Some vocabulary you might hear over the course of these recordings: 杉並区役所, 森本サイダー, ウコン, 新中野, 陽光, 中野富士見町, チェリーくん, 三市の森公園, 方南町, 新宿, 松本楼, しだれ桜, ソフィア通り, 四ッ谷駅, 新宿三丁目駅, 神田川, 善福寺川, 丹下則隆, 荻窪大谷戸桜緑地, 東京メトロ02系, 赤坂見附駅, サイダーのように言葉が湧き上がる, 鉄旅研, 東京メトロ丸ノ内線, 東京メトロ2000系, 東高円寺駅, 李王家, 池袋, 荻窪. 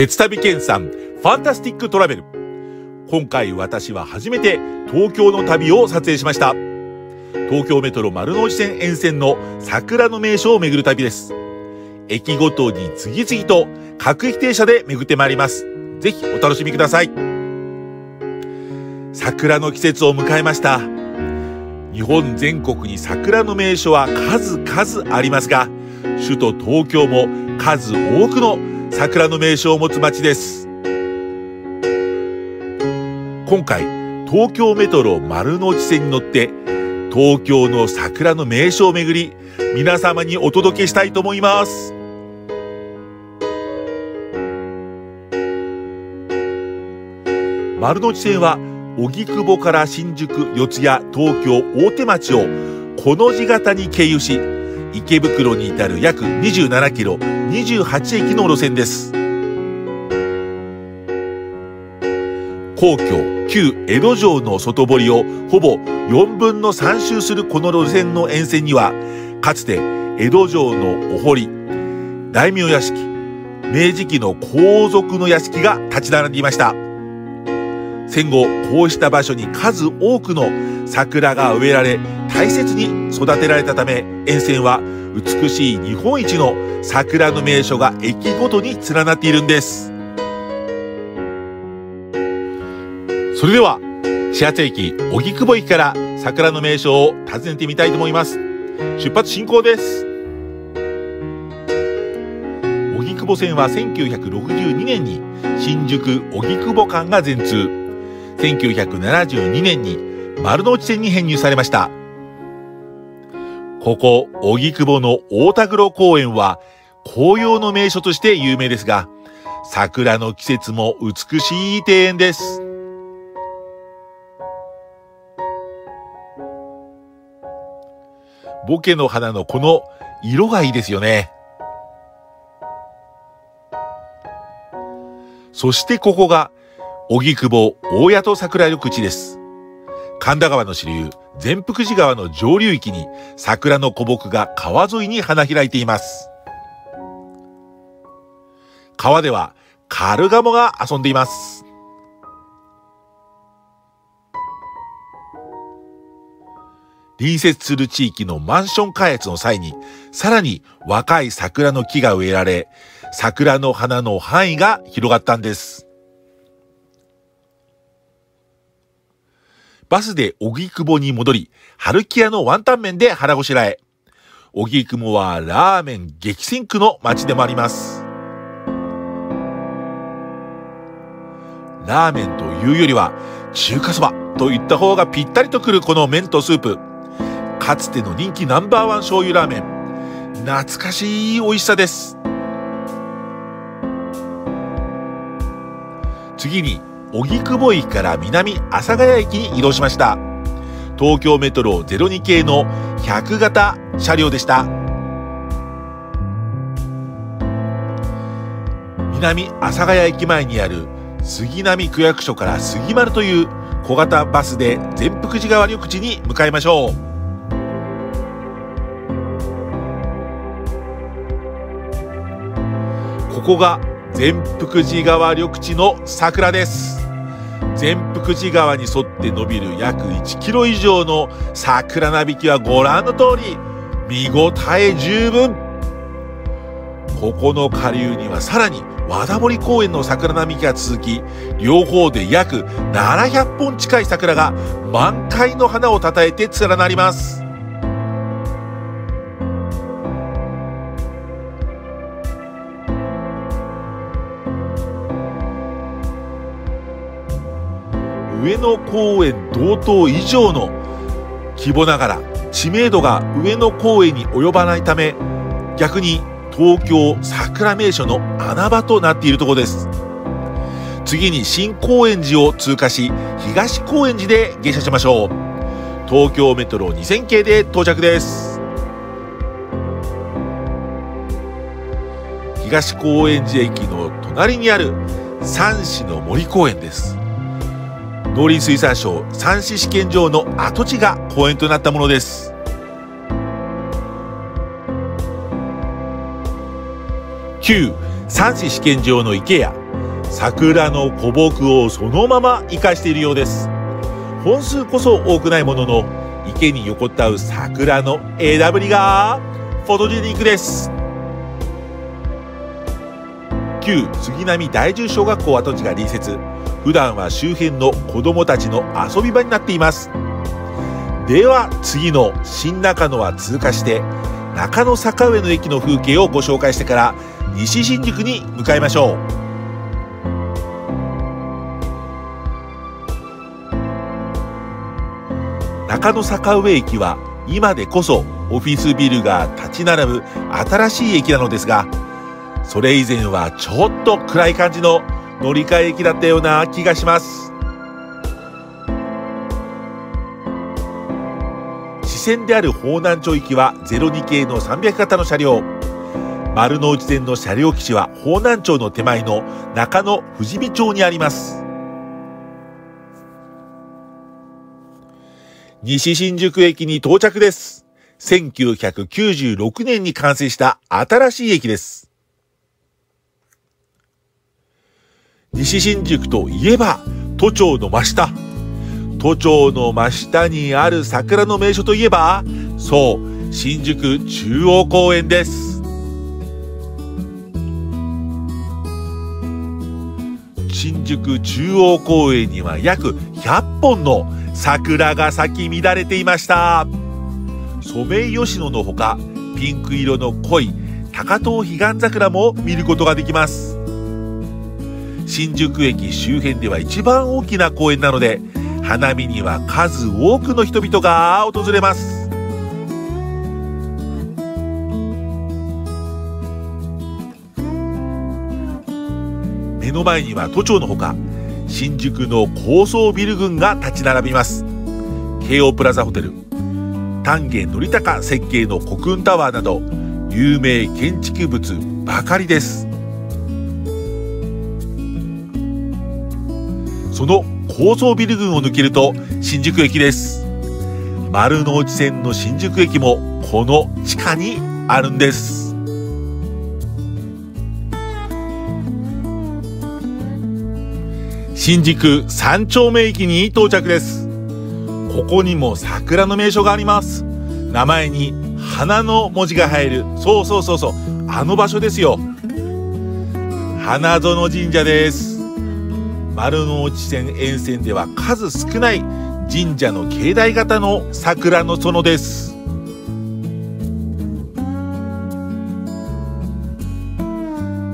鉄旅研さんファンタスティックトラベル。今回私は初めて東京の旅を撮影しました。東京メトロ丸ノ内線沿線の桜の名所を巡る旅です。駅ごとに次々と各駅停車で巡ってまいります。ぜひお楽しみください。桜の季節を迎えました。日本全国に桜の名所は数々ありますが、首都東京も数多くの桜の名所を持つ街です。今回東京メトロ丸ノ内線に乗って東京の桜の名所を巡り、皆様にお届けしたいと思います。丸ノ内線は荻窪から新宿、四谷、東京、大手町をこの字型に経由し、池袋に至る約27キロ、28駅の路線です。皇居、旧江戸城の外堀をほぼ4分の3周するこの路線の沿線には、かつて江戸城のお堀、大名屋敷、明治期の皇族の屋敷が立ち並んでいました。戦後、こうした場所に数多くの桜が植えられ、大切に育てられたため、沿線は美しい日本一の桜の名所が駅ごとに連なっているんです。それでは始発駅荻窪駅から桜の名所を訪ねてみたいと思います。出発進行です。荻窪線は1962年に新宿荻窪間が全通、1972年に丸の内線に編入されました。ここ、荻窪の大田黒公園は紅葉の名所として有名ですが、桜の季節も美しい庭園です。ボケの花のこの色がいいですよね。そしてここが、荻窪大谷戸桜緑地です。神田川の支流、善福寺川の上流域に桜の古木が川沿いに花開いています。川ではカルガモが遊んでいます。隣接する地域のマンション開発の際に、さらに若い桜の木が植えられ、桜の花の範囲が広がったんです。バスで荻窪に戻り、春木屋のワンタン麺で腹ごしらえ。荻窪はラーメン激戦区の街でもあります。ラーメンというよりは中華そばといった方がぴったりとくるこの麺とスープ。かつての人気ナンバーワン醤油ラーメン。懐かしい美味しさです。次に、荻窪駅から南阿佐ヶ谷駅に移動しました。東京メトロ02系の100形車両でした。南阿佐ヶ谷駅前にある杉並区役所から杉丸という小型バスで善福寺川緑地に向かいましょう。ここが善福寺川緑地の桜です。善福寺川に沿って伸びる約1キロ以上の桜並木はご覧の通り見応え十分。ここの下流にはさらに和田森公園の桜並木が続き、両方で約700本近い桜が満開の花をたたえて連なります。上野公園同等以上の規模ながら知名度が上野公園に及ばないため、逆に東京桜名所の穴場となっているところです。次に新高円寺を通過し、東高円寺で下車しましょう。東京メトロ2000系で到着です。東高円寺駅の隣にある三市の森公園です。農林水産省三市試験場の跡地が公園となったものです。旧三市試験場の池や桜の古木をそのまま生かしているようです。本数こそ多くないものの、池に横たわる桜の枝ぶりがフォトジェニックです。旧杉並第10小学校跡地が隣接、普段は周辺の子どもたちの遊び場になっています。では次の新中野は通過して、中野坂上の駅の風景をご紹介してから西新宿に向かいましょう。中野坂上駅は今でこそオフィスビルが立ち並ぶ新しい駅なのですが、それ以前はちょっと暗い感じの乗り換え駅だったような気がします。支線である方南町行きは02系の300形の車両、丸の内線の車両基地は方南町の手前の中野富士見町にあります。西新宿駅に到着です。1996年に完成した新しい駅です。西新宿といえば、都庁の真下。都庁の真下にある桜の名所といえば、そう、新宿中央公園です。新宿中央公園には約100本の桜が咲き乱れていました。ソメイヨシノのほか、ピンク色の濃い高遠ヒガンザクラも見ることができます。新宿駅周辺では一番大きな公園なので、花見には数多くの人々が訪れます。目の前には都庁のほか、新宿の高層ビル群が立ち並びます。京王プラザホテル、丹下則隆設計の国運タワーなど、有名建築物ばかりです。その高層ビル群を抜けると新宿駅です。丸の内線の新宿駅もこの地下にあるんです。新宿三丁目駅に到着です。ここにも桜の名所があります。名前に花の文字が入る、そう、あの場所ですよ。花園神社です。丸の内線沿線では数少ない神社の境内型の桜の園です。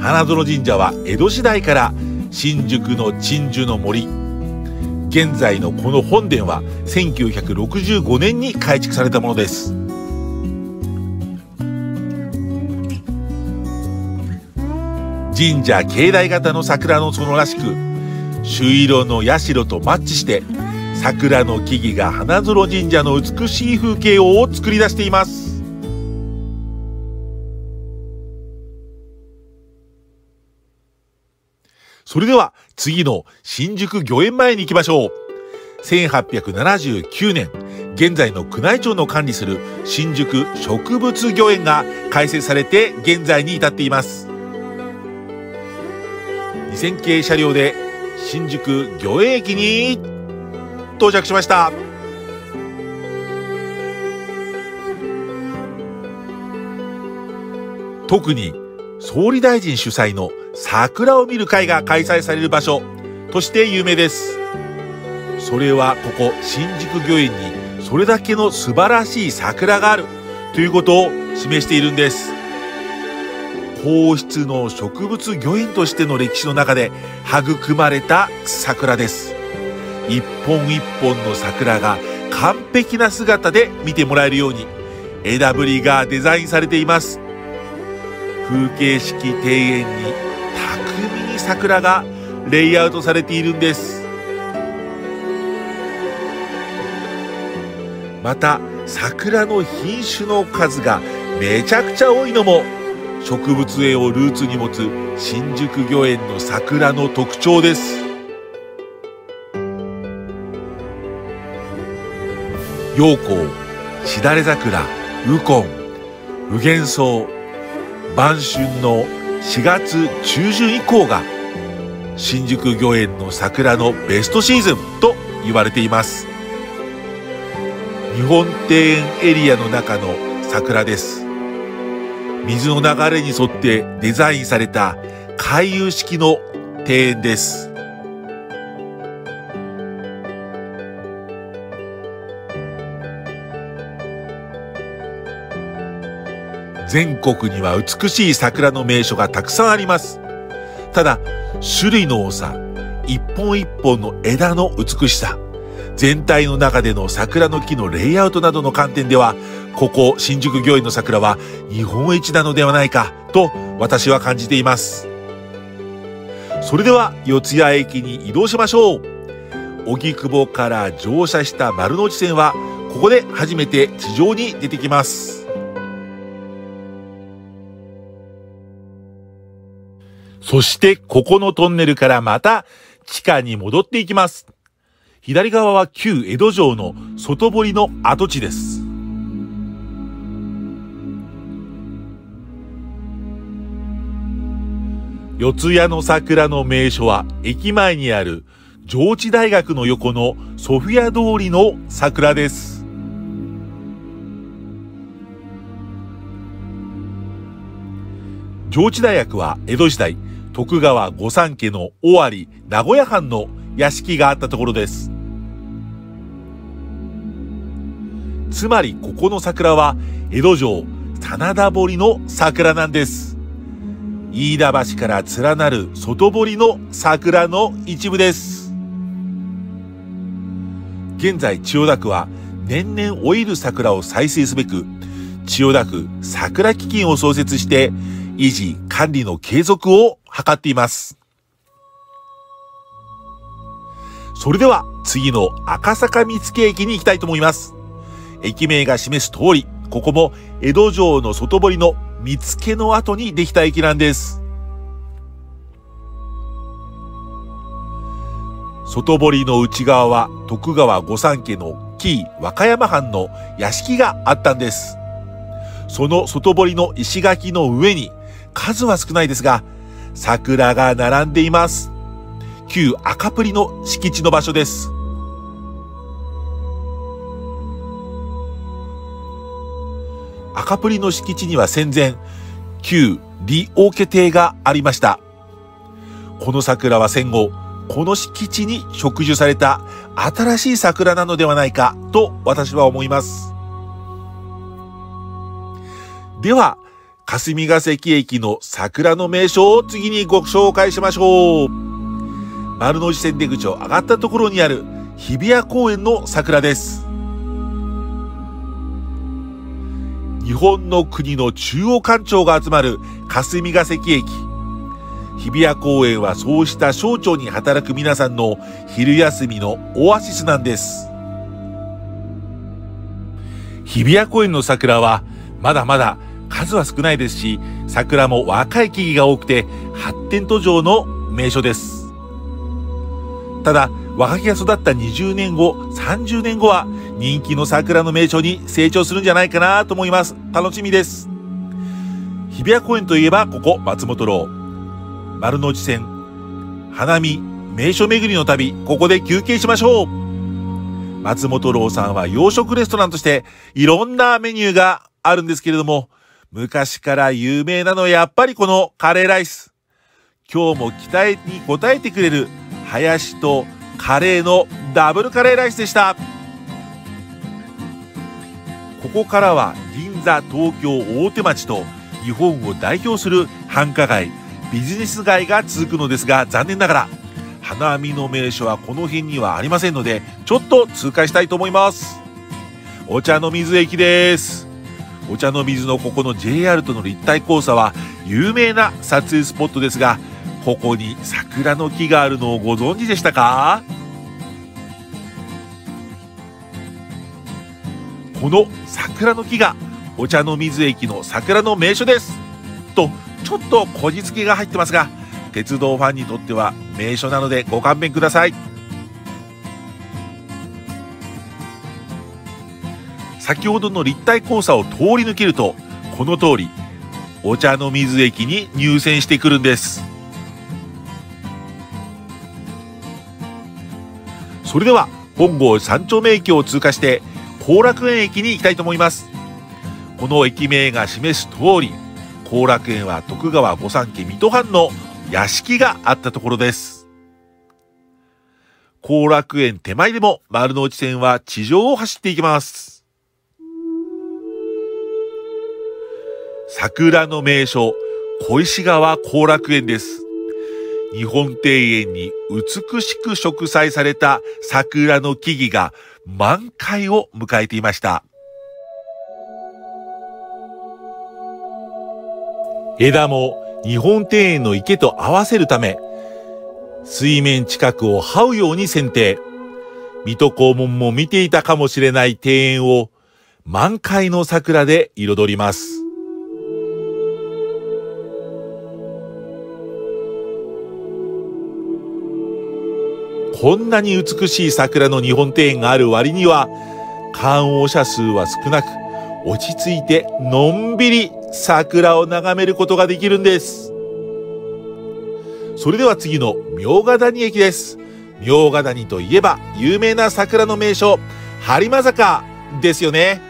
花園神社は江戸時代から新宿の鎮守の森、現在のこの本殿は1965年に改築されたものです。神社境内型の桜の園らしく、朱色の社とマッチして桜の木々が花園神社の美しい風景を作り出しています。それでは次の新宿御苑前に行きましょう。1879年、現在の宮内庁の管理する新宿植物御苑が開設されて現在に至っています。2000系車両で新宿御苑駅に到着しました。特に総理大臣主催の桜を見る会が開催される場所として有名です。それはここ新宿御苑にそれだけの素晴らしい桜があるということを示しているんです。皇室の植物御苑としての歴史の中で育まれた桜です。一本一本の桜が完璧な姿で見てもらえるように枝ぶりがデザインされています。風景式庭園に巧みに桜がレイアウトされているんです。また桜の品種の数がめちゃくちゃ多いのも、植物園をルーツに持つ新宿御苑の桜の特徴です。陽光、しだれ桜、ウコン、ウゲンソウ、晩春の4月中旬以降が新宿御苑の桜のベストシーズンと言われています。日本庭園エリアの中の桜です。水の流れに沿ってデザインされた回遊式の庭園です。全国には美しい桜の名所がたくさんあります。ただ、種類の多さ、一本一本の枝の美しさ、全体の中での桜の木のレイアウトなどの観点では、ここ新宿御苑の桜は日本一なのではないかと私は感じています。それでは四ツ谷駅に移動しましょう。荻窪から乗車した丸ノ内線はここで初めて地上に出てきます。そしてここのトンネルからまた地下に戻っていきます。左側は旧江戸城の外堀の跡地です。四ツ谷の桜の名所は駅前にある上智大学の横のソフィア通りの桜です。上智大学は江戸時代、徳川御三家の尾張名古屋藩の屋敷があったところです。つまりここの桜は江戸城真田堀の桜なんです。飯田橋から連なる外堀の桜の一部です。現在千代田区は年々老いる桜を再生すべく、千代田区桜基金を創設して、維持管理の継続を図っています。それでは次の赤坂見附駅に行きたいと思います。駅名が示す通り、ここも江戸城の外堀の見附の後にできた駅なんです。外堀の内側は徳川御三家の紀伊和歌山藩の屋敷があったんです。その外堀の石垣の上に数は少ないですが、桜が並んでいます。旧赤プリの敷地の場所です。赤プリの敷地には戦前、旧李王家邸がありました。この桜は戦後、この敷地に植樹された新しい桜なのではないかと私は思います。では、霞ヶ関駅の桜の名所を次にご紹介しましょう。丸の内線出口を上がったところにある日比谷公園の桜です。日本の国の中央官庁が集まる霞ヶ関駅。日比谷公園はそうした省庁に働く皆さんの昼休みのオアシスなんです。日比谷公園の桜はまだまだ数は少ないですし、桜も若い木々が多くて発展途上の名所です。ただ、若木が育った20年後30年後は人気の桜の名所に成長するんじゃないかなと思います。楽しみです。日比谷公園といえばここ松本楼、丸の内線、花見、名所巡りの旅、ここで休憩しましょう。松本楼さんは洋食レストランとしていろんなメニューがあるんですけれども、昔から有名なのはやっぱりこのカレーライス。今日も期待に応えてくれるハヤシとカレーのダブルカレーライスでした。ここからは銀座、東京、大手町と日本を代表する繁華街、ビジネス街が続くのですが、残念ながら花見の名所はこの辺にはありませんので、ちょっと通過したいと思います。お茶の水駅です。お茶の水のここの JR との立体交差は有名な撮影スポットですが、ここに桜の木があるのをご存知でしたか？この桜の木がお茶の水駅の桜の名所ですと、ちょっとこじつけが入ってますが、鉄道ファンにとっては名所なのでご勘弁ください。先ほどの立体交差を通り抜けると、この通りお茶の水駅に入線してくるんです。それでは本郷三丁目駅を通過して後楽園駅に行きたいと思います。この駅名が示す通り、後楽園は徳川御三家水戸藩の屋敷があったところです。後楽園手前でも丸の内線は地上を走っていきます。桜の名所、小石川後楽園です。日本庭園に美しく植栽された桜の木々が満開を迎えていました。枝も日本庭園の池と合わせるため、水面近くを這うように剪定。水戸黄門も見ていたかもしれない庭園を満開の桜で彩ります。こんなに美しい桜の日本庭園がある割には、観応者数は少なく、落ち着いてのんびり桜を眺めることができるんです。それでは次の茗荷谷駅です。茗荷谷といえば有名な桜の名所、播磨坂ですよね。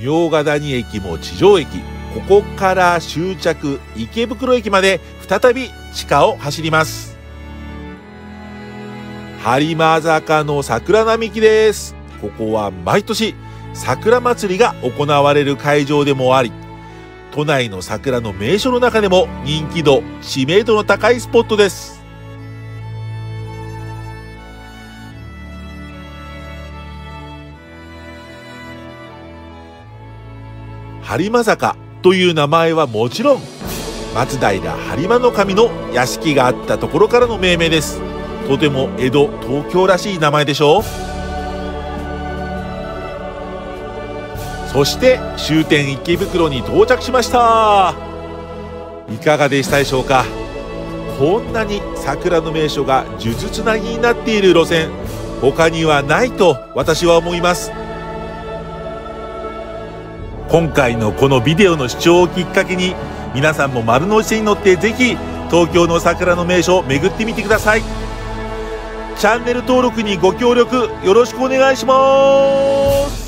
茗荷谷駅も地上駅。ここから終着池袋駅まで再び地下を走ります。播磨坂の桜並木です。ここは毎年桜まつりが行われる会場でもあり、都内の桜の名所の中でも人気度知名度の高いスポットです。播磨坂という名前はもちろん、松平播磨守の屋敷があったところからの命名です。とても江戸東京らしい名前でしょう。そして終点池袋に到着しました。いかがでしたでしょうか。こんなに桜の名所が数珠つなぎになっている路線、他にはないと私は思います。今回のこのビデオの視聴をきっかけに、皆さんも丸の内線に乗ってぜひ東京の桜の名所を巡ってみてください。チャンネル登録にご協力よろしくお願いします。